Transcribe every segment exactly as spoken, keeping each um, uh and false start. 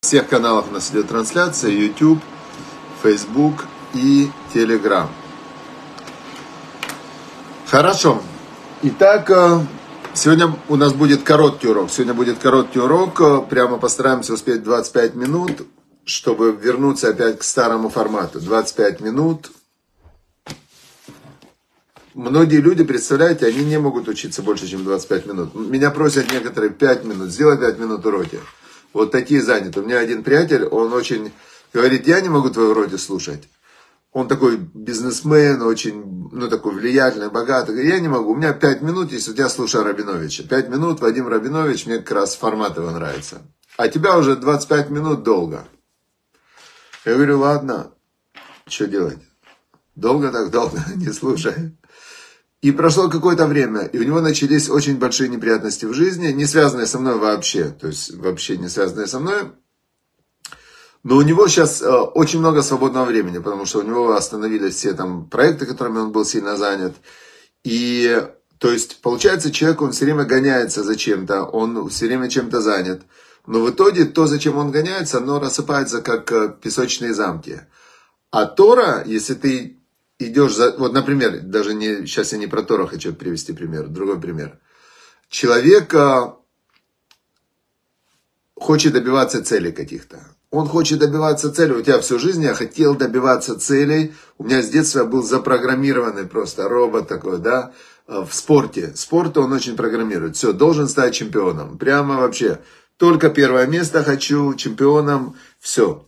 Всех каналов у нас идет трансляция: YouTube, Facebook и Telegram. Хорошо. Итак, сегодня у нас будет короткий урок. Сегодня будет короткий урок. Прямо постараемся успеть двадцать пять минут, чтобы вернуться опять к старому формату. двадцать пять минут. Многие люди, представляете, они не могут учиться больше, чем двадцать пять минут. Меня просят некоторые пять минут, сделай пять минут уроки. Вот такие заняты. У меня один приятель, он очень говорит, я не могу твои уроки слушать. Он такой бизнесмен, очень, ну, такой влиятельный, богатый. Я не могу, у меня пять минут, если я слушаю Рабиновича. пять минут, Вадим Рабинович, мне как раз формат его нравится. А тебя уже двадцать пять минут долго. Я говорю, ладно, что делать? Долго так долго, не слушай. И прошло какое-то время, и у него начались очень большие неприятности в жизни, не связанные со мной вообще, то есть вообще не связанные со мной. Но у него сейчас очень много свободного времени, потому что у него остановились все там проекты, которыми он был сильно занят. И, то есть, получается, человек, он все время гоняется за чем-то, он все время чем-то занят. Но в итоге то, за чем он гоняется, оно рассыпается, как песочные замки. А Тора, если ты... Идешь за... Вот, например, даже не... Сейчас я не про Тора хочу привести пример, другой пример. Человек хочет добиваться целей каких-то. Он хочет добиваться целей. У тебя всю жизнь я хотел добиваться целей. У меня с детства был запрограммированный просто робот такой, да, в спорте. Спорт он очень программирует. Все, должен стать чемпионом. Прямо вообще. Только первое место хочу, чемпионом, все.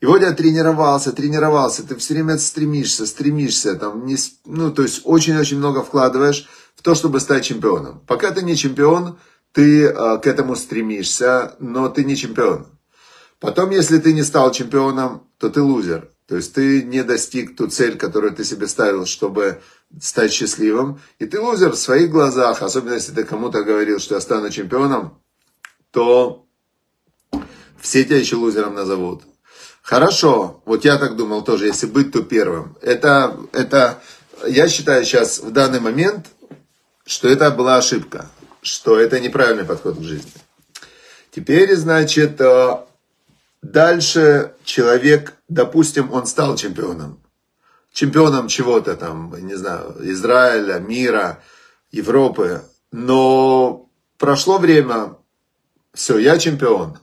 И вот я тренировался, тренировался, ты все время стремишься, стремишься, там, не, ну, то есть очень-очень много вкладываешь в то, чтобы стать чемпионом. Пока ты не чемпион, ты э, к этому стремишься, но ты не чемпион. Потом, если ты не стал чемпионом, то ты лузер. То есть ты не достиг ту цель, которую ты себе ставил, чтобы стать счастливым. И ты лузер в своих глазах, особенно если ты кому-то говорил, что я стану чемпионом, то все тебя еще лузером назовут. Хорошо, вот я так думал тоже, если быть, то первым. Это, это, я считаю сейчас, в данный момент, что это была ошибка, что это неправильный подход к жизни. Теперь, значит, дальше человек, допустим, он стал чемпионом. Чемпионом чего-то там, не знаю, Израиля, мира, Европы. Но прошло время, все, я чемпион.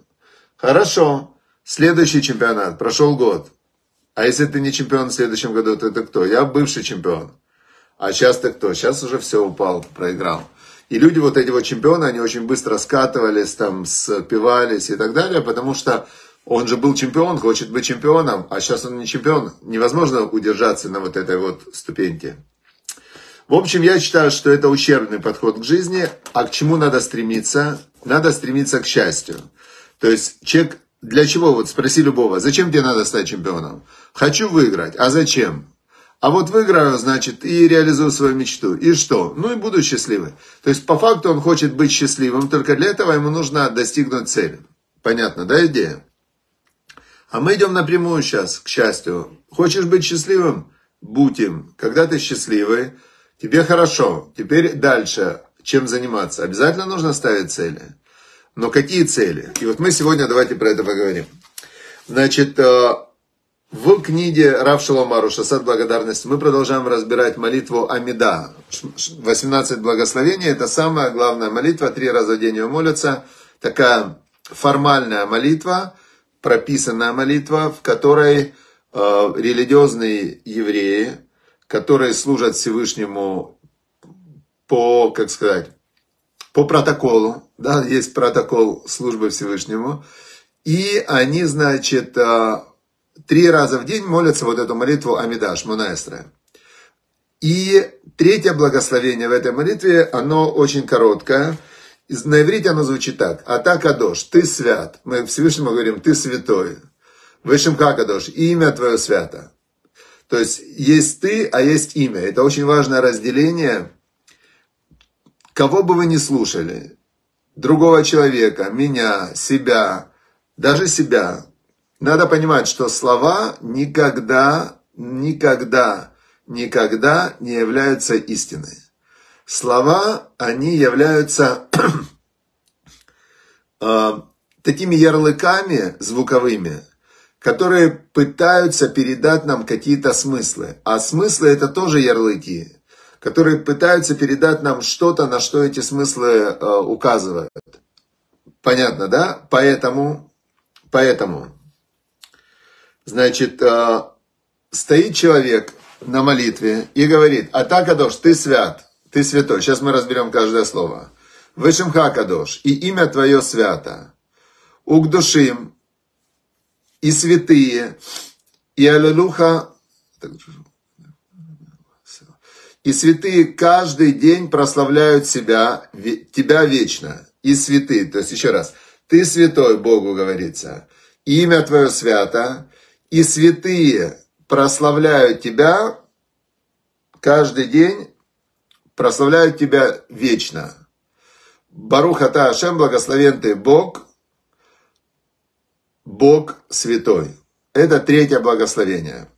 Хорошо. Следующий чемпионат, прошел год. А если ты не чемпион в следующем году, то ты кто? Я бывший чемпион. А сейчас ты кто? Сейчас уже все упал, проиграл. И люди, вот эти вот чемпионы, они очень быстро скатывались, там, спивались и так далее, потому что он же был чемпион, хочет быть чемпионом, а сейчас он не чемпион. Невозможно удержаться на вот этой вот ступеньке. В общем, я считаю, что это ущербный подход к жизни. А к чему надо стремиться? Надо стремиться к счастью. То есть человек... Для чего? Вот спроси любого. Зачем тебе надо стать чемпионом? Хочу выиграть. А зачем? А вот выиграю, значит, и реализую свою мечту. И что? Ну и буду счастливым. То есть, по факту, он хочет быть счастливым. Только для этого ему нужно достигнуть цели. Понятно, да, идея? А мы идем напрямую сейчас, к счастью. Хочешь быть счастливым? Будь им. Когда ты счастливый, тебе хорошо. Теперь дальше. Чем заниматься? Обязательно нужно ставить цели. Но какие цели? И вот мы сегодня давайте про это поговорим. Значит, в книге рав Шалом Аруша «Сад Благодарности» мы продолжаем разбирать молитву Амида. восемнадцать благословений – это самая главная молитва, три раза в день ее молятся. Такая формальная молитва, прописанная молитва, в которой религиозные евреи, которые служат Всевышнему по, как сказать, по протоколу, да, есть протокол службы Всевышнему, и они, значит, три раза в день молятся вот эту молитву Амида, Шмоне Эсре. И третье благословение в этой молитве, оно очень короткое, на иврите оно звучит так: Ата Кадош, ты свят, мы Всевышнему говорим, ты святой, Вешимха Кадош, имя твое свято. То есть, есть ты, а есть имя, это очень важное разделение. Кого бы вы ни слушали, другого человека, меня, себя, даже себя, надо понимать, что слова никогда, никогда, никогда не являются истиной. Слова, они являются э, такими ярлыками звуковыми, которые пытаются передать нам какие-то смыслы. А смыслы это тоже ярлыки, которые пытаются передать нам что-то, на что эти смыслы э, указывают. Понятно, да? Поэтому, поэтому, значит, э, стоит человек на молитве и говорит: «Ата Кадош, ты свят, ты святой». Сейчас мы разберем каждое слово. «Вышимха Кадош, и имя твое свято. Угдушим, и святые, и аллилуха, и святые каждый день прославляют себя, тебя вечно, и святые». То есть еще раз, ты святой, Богу говорится, имя твое свято, и святые прославляют тебя каждый день, прославляют тебя вечно. Барух ата Ашем, благословен ты Бог, Бог святой. Это третье благословение.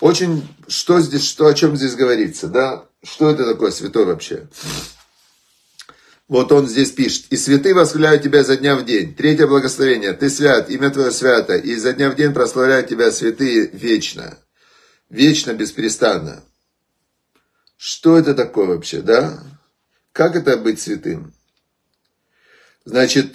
Очень, что здесь, что, о чем здесь говорится, да? Что это такое святой вообще? Вот он здесь пишет. «И святые восхваляют тебя изо дня в день». Третье благословение. «Ты свят, имя твое свято, и изо дня в день прославляют тебя святые вечно». Вечно, беспрестанно. Что это такое вообще, да? Как это быть святым? Значит,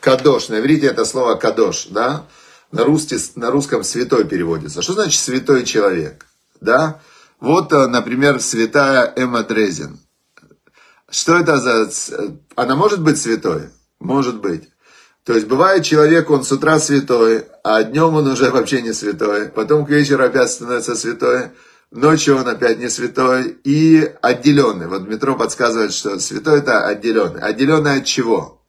кадош. На иврите это слово кадош, да? На, русский, на русском святой переводится. Что значит святой человек, да? Вот, например, святая Эмма Дрезин. Что это за... Она может быть святой? Может быть. То есть, бывает человек, он с утра святой, а днем он уже вообще не святой. Потом к вечеру опять становится святой. Ночью он опять не святой. И отделенный. Вот Дмитро подсказывает, что святой это отделенный. Отделенный от чего?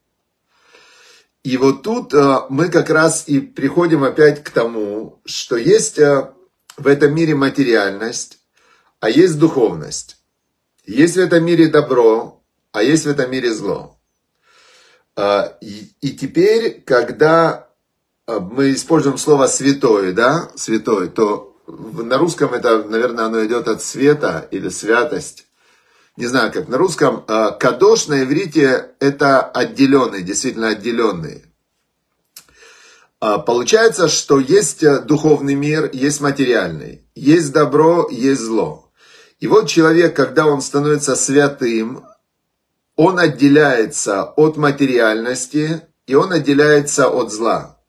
И вот тут мы как раз и приходим опять к тому, что есть в этом мире материальность, а есть духовность. Есть в этом мире добро, а есть в этом мире зло. И теперь, когда мы используем слово «святой», да, «святой», то на русском это, наверное, оно идет от света или святость. Не знаю, как на русском. Кадош на иврите – это отделенный, действительно отделенный. Получается, что есть духовный мир, есть материальный. Есть добро, есть зло. И вот человек, когда он становится святым, он отделяется от материальности и он отделяется от зла.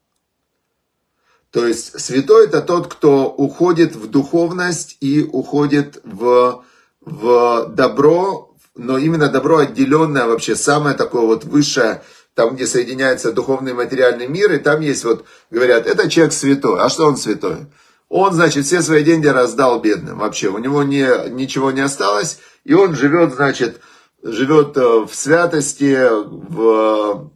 То есть святой – это тот, кто уходит в духовность и уходит в, в добро, но именно добро отделенное вообще, самое такое вот высшее, там, где соединяется духовный и материальный мир, и там есть вот, говорят, это человек святой. А что он святой? Он, значит, все свои деньги раздал бедным вообще. У него не, ничего не осталось, и он живет, значит, живет в святости, в,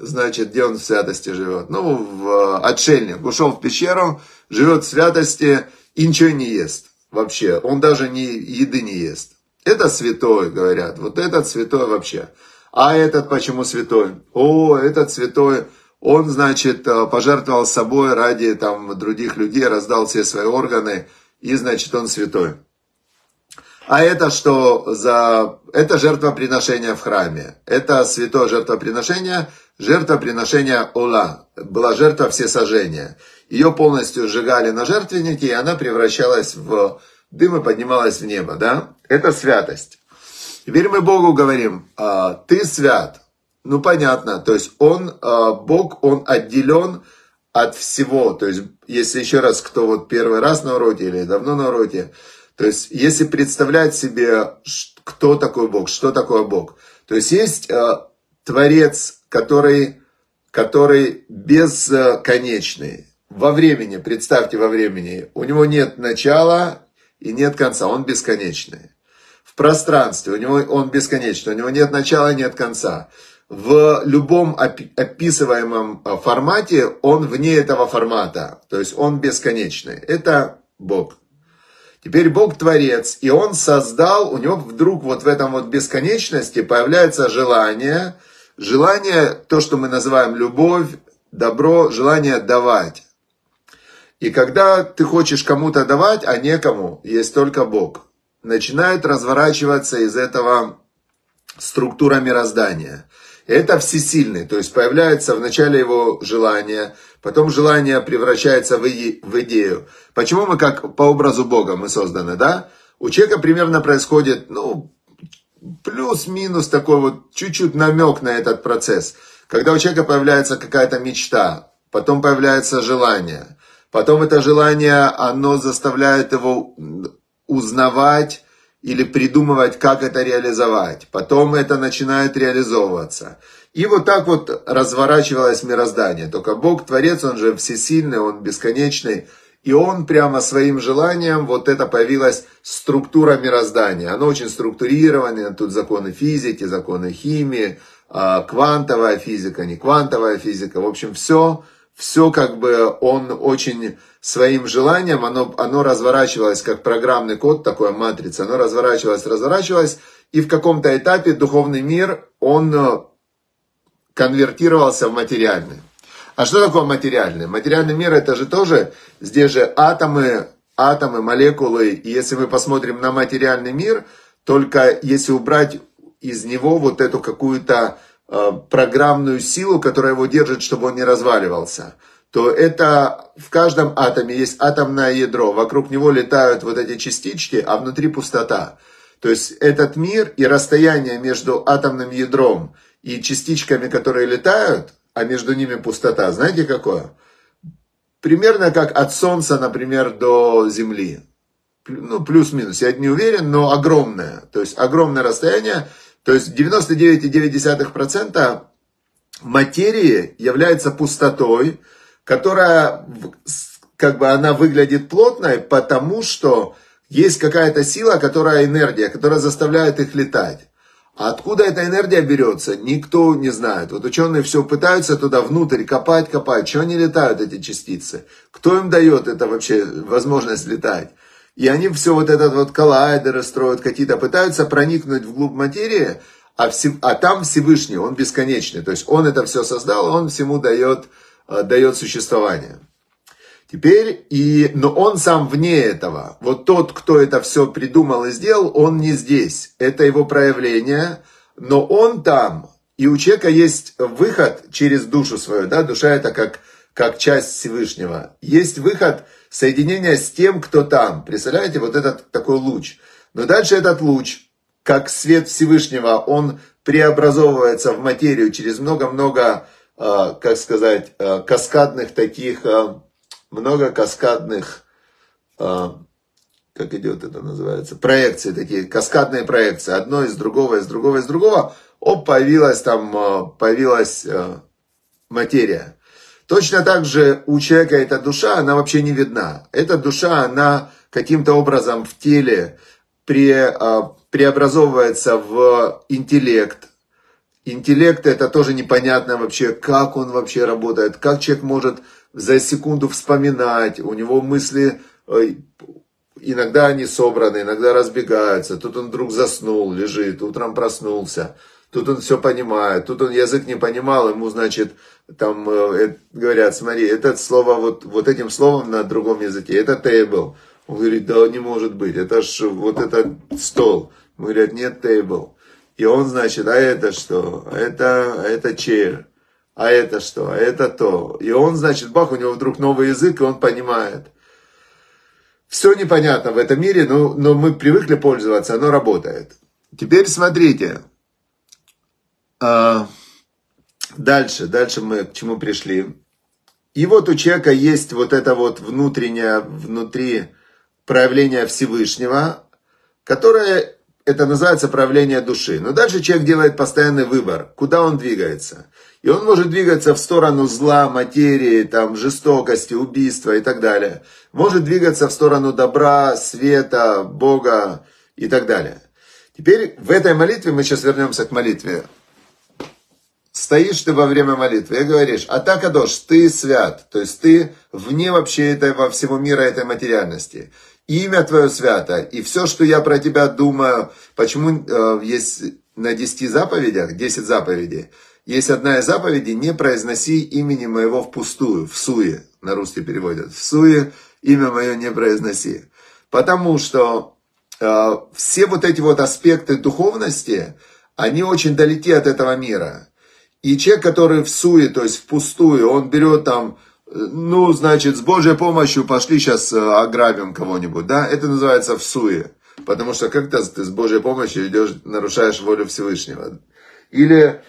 значит, где он в святости живет? Ну, в отшельник. Ушел в пещеру, живет в святости и ничего не ест вообще. Он даже не, еды не ест. Это святой, говорят. Вот этот святой вообще. А этот почему святой? О, этот святой, он, значит, пожертвовал собой ради там других людей, раздал все свои органы, и, значит, он святой. А это что за... Это жертвоприношение в храме. Это святое жертвоприношение, жертвоприношение Ола. Была жертва всесожжения. Ее полностью сжигали на жертвеннике, и она превращалась в дым и поднималась в небо, да? Это святость. Теперь мы Богу говорим, ты свят. Ну, понятно, то есть он, Бог, он отделен от всего. То есть, если еще раз, кто вот первый раз на уроке или давно на уроке, то есть, если представлять себе, кто такой Бог, что такое Бог. То есть, есть Творец, который, который бесконечный. Во времени, представьте, во времени. У него нет начала и нет конца, он бесконечный. В пространстве, у него он бесконечный, у него нет начала, нет конца. В любом описываемом формате он вне этого формата, то есть он бесконечный. Это Бог. Теперь Бог творец, и он создал, у него вдруг вот в этом вот бесконечности появляется желание, желание, то, что мы называем любовь, добро, желание давать. И когда ты хочешь кому-то давать, а некому, есть только Бог. Начинает разворачиваться из этого структура мироздания. Это всесильный, то есть появляется вначале его желание, потом желание превращается в идею. Почему мы как по образу Бога мы созданы, да? У человека примерно происходит, ну, плюс-минус такой вот чуть-чуть намек на этот процесс. Когда у человека появляется какая-то мечта, потом появляется желание, потом это желание, оно заставляет его узнавать или придумывать, как это реализовать. Потом это начинает реализовываться. И вот так вот разворачивалось мироздание. Только Бог, Творец, Он же всесильный, Он бесконечный. И Он прямо своим желанием, вот это появилась структура мироздания. Оно очень структурированное. Тут законы физики, законы химии, квантовая физика, не квантовая физика. В общем, все, все как бы Он очень... своим желанием, оно, оно разворачивалось, как программный код, такая матрица, оно разворачивалось, разворачивалось, и в каком-то этапе духовный мир, он конвертировался в материальный. А что такое материальный? Материальный мир, это же тоже, здесь же атомы, атомы, молекулы, и если мы посмотрим на материальный мир, только если убрать из него вот эту какую-то программную силу, которая его держит, чтобы он не разваливался, то это в каждом атоме есть атомное ядро, вокруг него летают вот эти частички, а внутри пустота. То есть этот мир и расстояние между атомным ядром и частичками, которые летают, а между ними пустота, знаете какое? Примерно как от Солнца, например, до Земли. Ну, плюс-минус, я не уверен, но огромное. То есть огромное расстояние, то есть девяносто девять целых девять десятых процента материи является пустотой, которая, как бы она выглядит плотной, потому что есть какая-то сила, которая энергия, которая заставляет их летать. А откуда эта энергия берется, никто не знает. Вот ученые все пытаются туда внутрь копать, копать. Чего они летают, эти частицы? Кто им дает это вообще возможность летать? И они все вот этот вот коллайдеры строят какие-то, пытаются проникнуть вглубь материи, а, все, а там Всевышний, он бесконечный. То есть он это все создал, он всему дает... дает существование. Теперь, и, но он сам вне этого. Вот тот, кто это все придумал и сделал, он не здесь. Это его проявление, но он там. И у человека есть выход через душу свою. Да? Душа это как, как часть Всевышнего. Есть выход соединения с тем, кто там. Представляете, вот этот такой луч. Но дальше этот луч, как свет Всевышнего, он преобразовывается в материю через много-много... как сказать, каскадных таких, много каскадных, как идет это называется, проекции такие, каскадные проекции, одно из другого, из другого, из другого, оп, появилась там, появилась материя. Точно так же у человека эта душа, она вообще не видна. Эта душа, она каким-то образом в теле пре, преобразовывается в интеллект. Интеллект это тоже непонятно вообще, как он вообще работает, как человек может за секунду вспоминать, у него мысли, иногда они собраны, иногда разбегаются, тут он вдруг заснул, лежит, утром проснулся, тут он все понимает, тут он язык не понимал, ему, значит, там говорят, смотри, это слово, вот, вот этим словом на другом языке, это table, он говорит, да не может быть, это ж вот этот стол, ему говорят, нет table. И он, значит, а это что? Это, это chair. А это что? А это то. И он, значит, бах, у него вдруг новый язык, и он понимает. Все непонятно в этом мире, но, но мы привыкли пользоваться, оно работает. Теперь смотрите. Дальше, дальше мы к чему пришли. И вот у человека есть вот это вот внутреннее, внутри проявление Всевышнего, которое... Это называется проявление души. Но дальше человек делает постоянный выбор, куда он двигается. И он может двигаться в сторону зла, материи, там, жестокости, убийства и так далее. Может двигаться в сторону добра, света, Бога и так далее. Теперь в этой молитве, мы сейчас вернемся к молитве. Стоишь ты во время молитвы и говоришь, Атакадош, ты свят. То есть ты вне вообще этого всего мира, этой материальности. Имя Твое свято, и все, что я про Тебя думаю, почему э, есть на десяти заповедях, десять заповедей, есть одна из заповедей, не произноси имени моего впустую, в суе, на русский переводят, в суе имя мое не произноси. Потому что э, все вот эти вот аспекты духовности, они очень далеки от этого мира. И человек, который в суе, то есть впустую, он берет там, ну, значит, с Божьей помощью пошли сейчас ограбим кого-нибудь, да, это называется в суе, потому что как-то ты с Божьей помощью идешь, нарушаешь волю Всевышнего. Или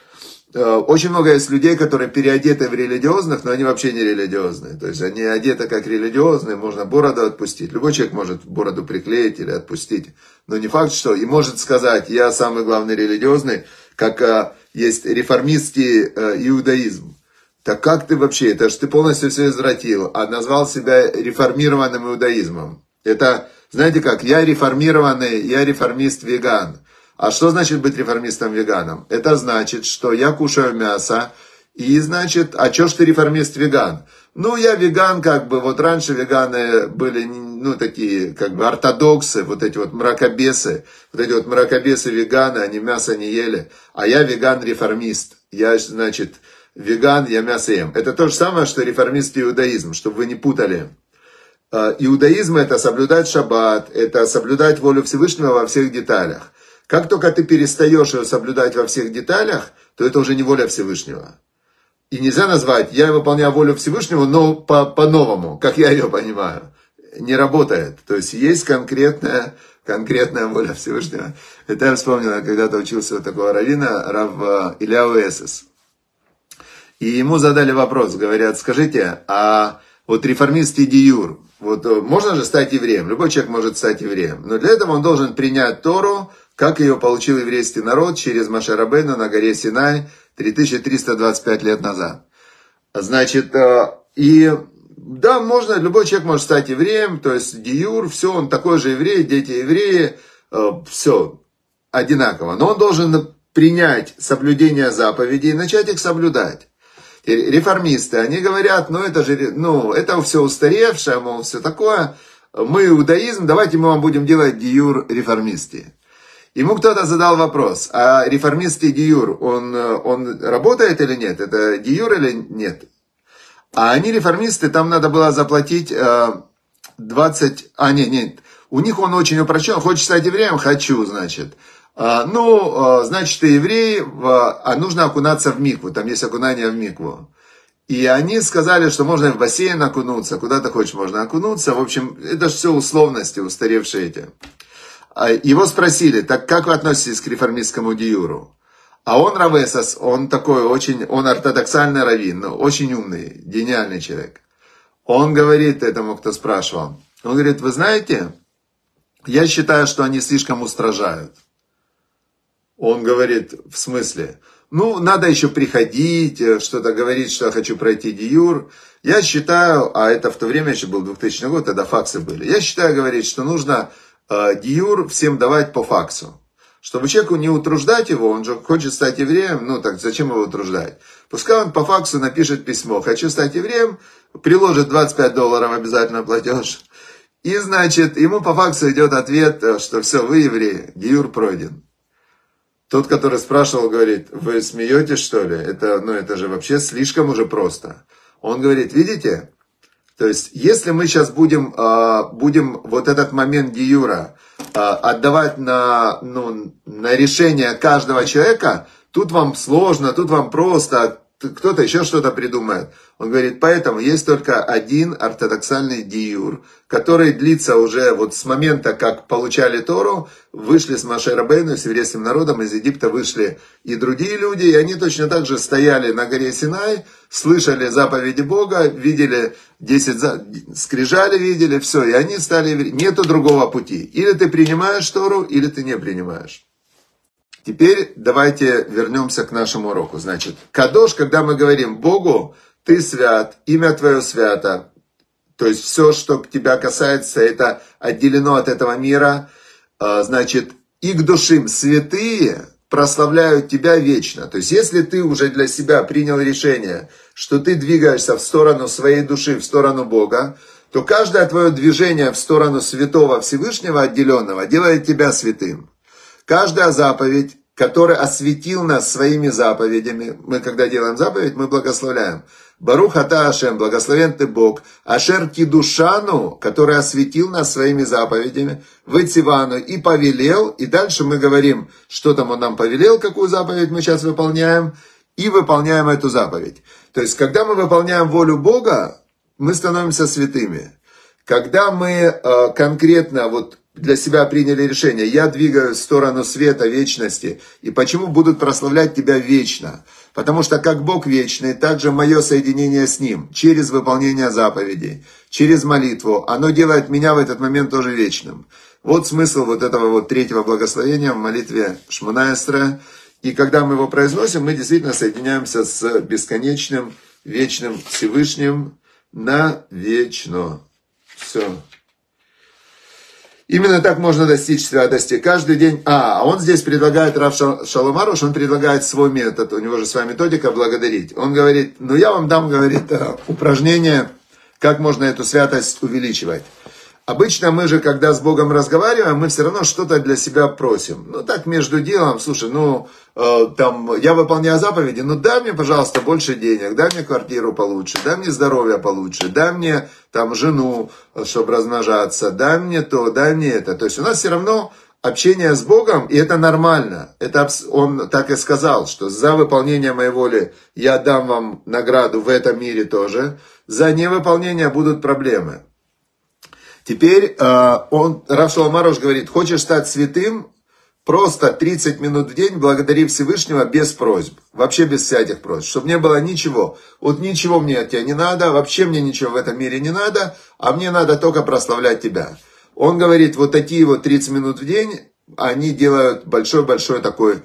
э, очень много есть людей, которые переодеты в религиозных, но они вообще не религиозные, то есть они одеты как религиозные, можно бороду отпустить, любой человек может бороду приклеить или отпустить, но не факт, что, и может сказать, я самый главный религиозный, как... Э, есть реформистский иудаизм. Так как ты вообще, это же ты полностью все извратил, а назвал себя реформированным иудаизмом. Это, знаете как, я реформированный, я реформист-веган. А что значит быть реформистом-веганом? Это значит, что я кушаю мясо, и значит, а чё ж ты реформист-веган? Ну, я веган, как бы, вот раньше веганы были, ну, такие, как бы, ортодоксы, вот эти вот мракобесы, вот эти вот мракобесы-веганы, они мясо не ели, а я веган-реформист, я, значит, веган, я мясо ем. Это то же самое, что реформист и иудаизм, чтобы вы не путали. Иудаизм – это соблюдать шаббат, это соблюдать волю Всевышнего во всех деталях. Как только ты перестаешь ее соблюдать во всех деталях, то это уже не воля Всевышнего. И нельзя назвать, я выполняю волю Всевышнего, но по-новому, как я ее понимаю, не работает. То есть есть конкретная, конкретная воля Всевышнего. Это я вспомнил, я когда-то учился у такого раввина, рав Эльягу Эссас. И ему задали вопрос, говорят, скажите, а вот реформистский диюр, вот можно же стать евреем? Любой человек может стать евреем, но для этого он должен принять Тору, как ее получил еврейский народ через Моше Рабейну на горе Синай, три тысячи триста двадцать пять лет назад. Значит, и да, можно, любой человек может стать евреем, то есть диюр, все, он такой же еврей, дети евреи, все одинаково. Но он должен принять соблюдение заповедей и начать их соблюдать. Реформисты, они говорят, ну это же, ну это все устаревшее, мол, все такое, мы иудаизм, давайте мы вам будем делать диюр реформисты. Ему кто-то задал вопрос, а реформистский диюр, он, он работает или нет? Это диюр или нет? А они реформисты, там надо было заплатить двадцать... А, нет, нет, у них он очень упрощен. Хочешь стать евреем? Хочу, значит. Ну, значит, ты еврей, а нужно окунаться в микву. Там есть окунание в микву. И они сказали, что можно в бассейн окунуться, куда ты хочешь можно окунуться. В общем, это же все условности, устаревшие эти. Его спросили, так как вы относитесь к реформистскому диюру? А он рав Эссас, он такой очень, он ортодоксальный раввин, но очень умный, гениальный человек. Он говорит этому, кто спрашивал, он говорит, вы знаете, я считаю, что они слишком устражают. Он говорит, в смысле, ну, надо еще приходить, что-то говорить, что я хочу пройти диюр. Я считаю, а это в то время еще был двухтысячный год, тогда факсы были. Я считаю, говорит, что нужно... диюр всем давать по факсу. Чтобы человеку не утруждать его, он же хочет стать евреем, ну так зачем его утруждать? Пускай он по факсу напишет письмо, хочу стать евреем, приложит двадцать пять долларов обязательно платеж, и значит, ему по факсу идет ответ, что все, вы евреи, диюр пройден. Тот, который спрашивал, говорит, вы смеетесь что ли? Это, ну это же вообще слишком уже просто. Он говорит, видите? То есть, если мы сейчас будем, будем вот этот момент диюра отдавать на, ну, на решение каждого человека, тут вам сложно, тут вам просто, кто-то еще что-то придумает. Он говорит, поэтому есть только один ортодоксальный диюр, который длится уже вот с момента, как получали Тору, вышли с Моше Рабейну, с еврейским народом, из Египта вышли и другие люди, и они точно так же стояли на горе Синай, слышали заповеди Бога, видели десять скрижали, видели, все, и они стали, нету другого пути. Или ты принимаешь Тору, или ты не принимаешь. Теперь давайте вернемся к нашему уроку. Значит, Кадош, когда мы говорим Богу, ты свят, имя твое свято, то есть все, что тебя касается, это отделено от этого мира, значит, и к душим святые прославляют тебя вечно. То есть, если ты уже для себя принял решение, что ты двигаешься в сторону своей души, в сторону Бога, то каждое твое движение в сторону святого Всевышнего отделенного делает тебя святым. Каждая заповедь, который осветил нас своими заповедями. Мы, когда делаем заповедь, мы благословляем. Барух ата Ашем, благословен ты Бог, Ашер Кидушану, который осветил нас своими заповедями, Вецивану, и повелел, и дальше мы говорим, что там он нам повелел, какую заповедь мы сейчас выполняем, и выполняем эту заповедь. То есть, когда мы выполняем волю Бога, мы становимся святыми. Когда мы конкретно вот для себя приняли решение, я двигаюсь в сторону света, вечности, и почему будут прославлять тебя вечно? Потому что как Бог вечный, так же мое соединение с Ним, через выполнение заповедей, через молитву, оно делает меня в этот момент тоже вечным. Вот смысл вот этого вот третьего благословения в молитве Шмоне Эсре. И когда мы его произносим, мы действительно соединяемся с бесконечным, вечным Всевышним навечно. Все. Именно так можно достичь святости. Каждый день... А, он здесь предлагает, рав Шалом Аруш, он предлагает свой метод. У него же своя методика «Благодарить». Он говорит, ну я вам дам, говорит, упражнение, как можно эту святость увеличивать. Обычно мы же, когда с Богом разговариваем, мы все равно что-то для себя просим. Ну так, между делом, слушай, ну э, там, я выполняю заповеди, ну дай мне, пожалуйста, больше денег, дай мне квартиру получше, дай мне здоровье получше, дай мне там жену, чтобы размножаться, дай мне то, дай мне это. То есть у нас все равно общение с Богом, и это нормально. Это он так и сказал, что за выполнение моей воли я дам вам награду в этом мире тоже, за невыполнение будут проблемы. Теперь он, рав Шалом Аруш говорит, хочешь стать святым, просто тридцать минут в день благодари Всевышнего без просьб, вообще без всяких просьб, чтобы не было ничего, вот ничего мне от тебя не надо, вообще мне ничего в этом мире не надо, а мне надо только прославлять тебя. Он говорит, вот такие вот тридцать минут в день, они делают большой-большой такой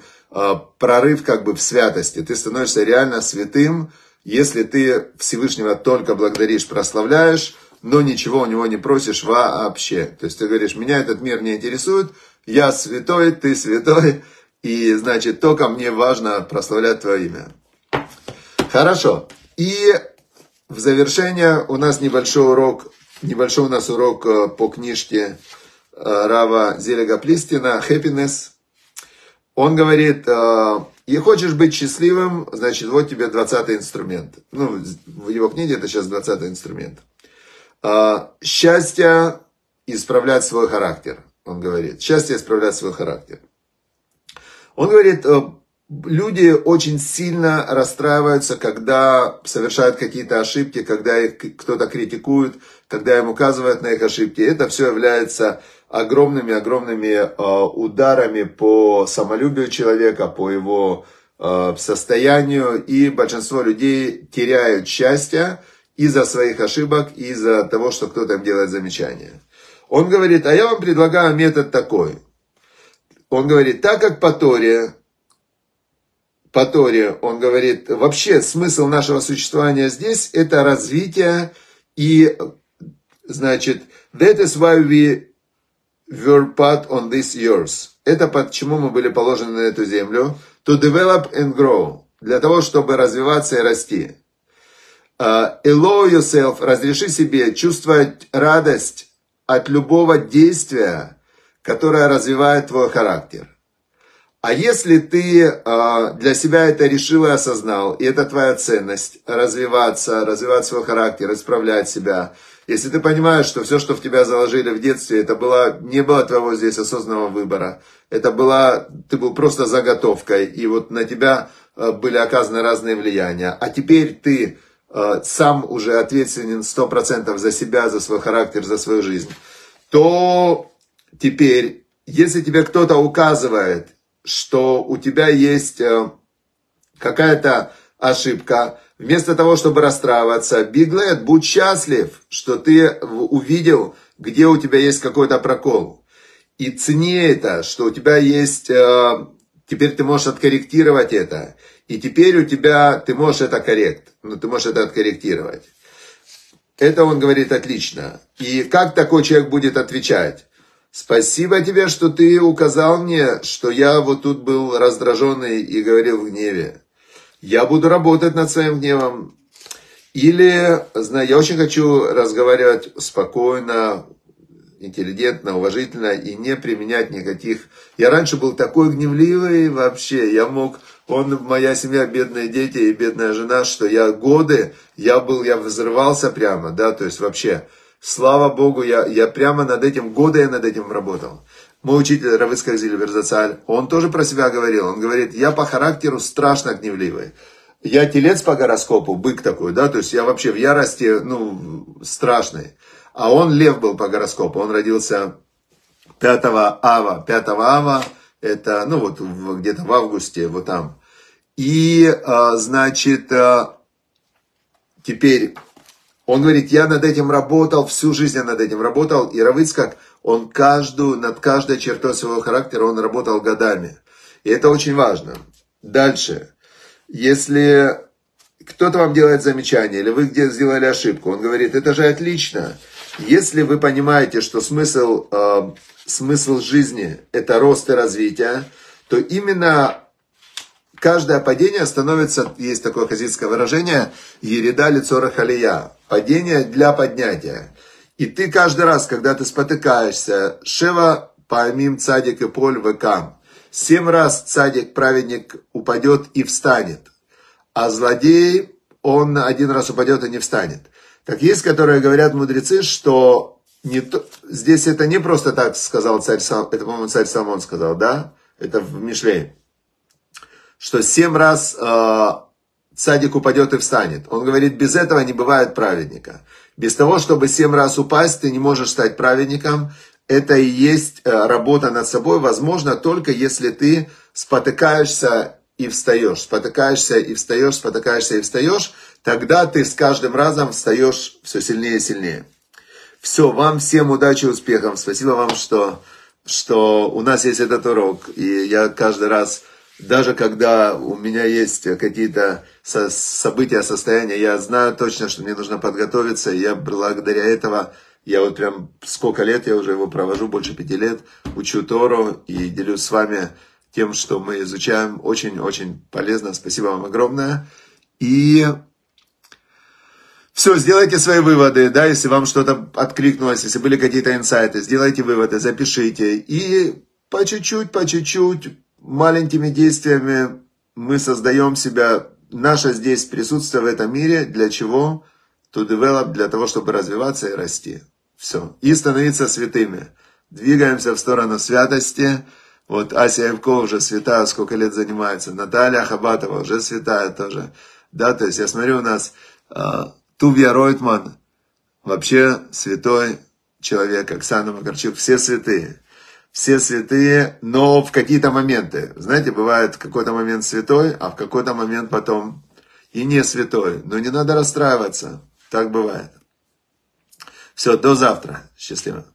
прорыв как бы в святости, ты становишься реально святым, если ты Всевышнего только благодаришь, прославляешь, но ничего у него не просишь вообще. То есть ты говоришь, меня этот мир не интересует, я святой, ты святой, и значит, только мне важно прославлять твое имя. Хорошо. И в завершение у нас небольшой урок, небольшой у нас урок по книжке рава Зильбера «Happiness». Он говорит, и хочешь быть счастливым, значит, вот тебе двадцатый инструмент. Ну, в его книге это сейчас двадцатый инструмент. Счастье исправлять свой характер, он говорит. Счастье исправлять свой характер. Он говорит, люди очень сильно расстраиваются, когда совершают какие-то ошибки, когда их кто-то критикует, когда им указывают на их ошибки. Это все является огромными-огромными ударами по самолюбию человека, по его состоянию. И большинство людей теряют счастье из-за своих ошибок, из-за того, что кто-то им делает замечания. Он говорит, а я вам предлагаю метод такой. Он говорит, так как по Торе, по Торе, он говорит, вообще смысл нашего существования здесь, это развитие, и, значит, that is why we were put on this earth. Это почему мы были положены на эту землю. To develop and grow. Для того, чтобы развиваться и расти. Allow yourself, разреши себе чувствовать радость от любого действия, которое развивает твой характер. А если ты для себя это решил и осознал, и это твоя ценность, развиваться, развивать свой характер, исправлять себя, если ты понимаешь, что все, что в тебя заложили в детстве, это было, не было твоего здесь осознанного выбора, это была, ты был просто заготовкой, и вот на тебя были оказаны разные влияния, а теперь ты сам уже ответственен сто процентов за себя, за свой характер, за свою жизнь, то теперь, если тебе кто-то указывает, что у тебя есть какая-то ошибка, вместо того, чтобы расстраиваться, be glad, будь счастлив, что ты увидел, где у тебя есть какой-то прокол. И цени это, что у тебя есть, теперь ты можешь откорректировать это. И теперь у тебя, ты можешь это коррект, но ты можешь это откорректировать. Это он говорит отлично. И как такой человек будет отвечать? Спасибо тебе, что ты указал мне, что я вот тут был раздраженный и говорил в гневе. Я буду работать над своим гневом. Или, знаю, я очень хочу разговаривать спокойно, интеллигентно, уважительно и не применять никаких... Я раньше был такой гневливый вообще, я мог... Он, моя семья, бедные дети и бедная жена, что я годы, я был, я взрывался прямо, да, то есть вообще, слава Богу, я, я прямо над этим, годы я над этим работал. Мой учитель рав Ицхак Зильбер, он тоже про себя говорил, он говорит, я по характеру страшно гневливый. Я телец по гороскопу, бык такой, да, то есть я вообще в ярости, ну, страшный. А он лев был по гороскопу, он родился пятого ава, пятого ава, это, ну, вот где-то в августе, вот там. И, значит, теперь он говорит, я над этим работал, всю жизнь я над этим работал, и рав Ицхак, он каждую, над каждой чертой своего характера он работал годами. И это очень важно. Дальше. Если кто-то вам делает замечание, или вы где-то сделали ошибку, он говорит, это же отлично. Если вы понимаете, что смысл, э, смысл жизни – это рост и развитие, то именно каждое падение становится, есть такое хасидское выражение, «Ереда лицорах алия» – падение для поднятия. И ты каждый раз, когда ты спотыкаешься, «Шева паамим цадик и поль векам». Семь раз цадик, праведник, упадет и встанет, а злодей, он один раз упадет и не встанет. Так есть, которые говорят мудрецы, что не то... здесь это не просто так сказал царь Соломон, это, по-моему, царь Соломон сказал, да? Это в Мишлее. Что семь раз э, цадик упадет и встанет. Он говорит, без этого не бывает праведника. Без того, чтобы семь раз упасть, ты не можешь стать праведником. Это и есть работа над собой, возможно, только если ты спотыкаешься и встаешь, спотыкаешься и встаешь, спотыкаешься и встаешь, тогда ты с каждым разом встаешь все сильнее и сильнее. Все, вам всем удачи и успехов. Спасибо вам, что, что у нас есть этот урок. И я каждый раз, даже когда у меня есть какие-то события, состояния, я знаю точно, что мне нужно подготовиться, и я благодаря этому... Я вот прям сколько лет, я уже его провожу, больше пяти лет, учу Тору и делюсь с вами тем, что мы изучаем. Очень-очень полезно. Спасибо вам огромное. И все, сделайте свои выводы, да, если вам что-то откликнулось, если были какие-то инсайты, сделайте выводы, запишите. И по чуть-чуть, по чуть-чуть, маленькими действиями мы создаем себя, наше здесь присутствие в этом мире, для чего? To develop, для того, чтобы развиваться и расти. Все. И становиться святыми. Двигаемся в сторону святости. Вот Ася Элько уже святая, сколько лет занимается. Наталья Хабатова уже святая тоже. Да, то есть я смотрю, у нас э, Тувья Ройтман, вообще святой человек, Оксана Макарчук, все святые. Все святые, но в какие-то моменты. Знаете, бывает в какой-то момент святой, а в какой-то момент потом и не святой. Но не надо расстраиваться. Так бывает. Все, до завтра. Счастливо.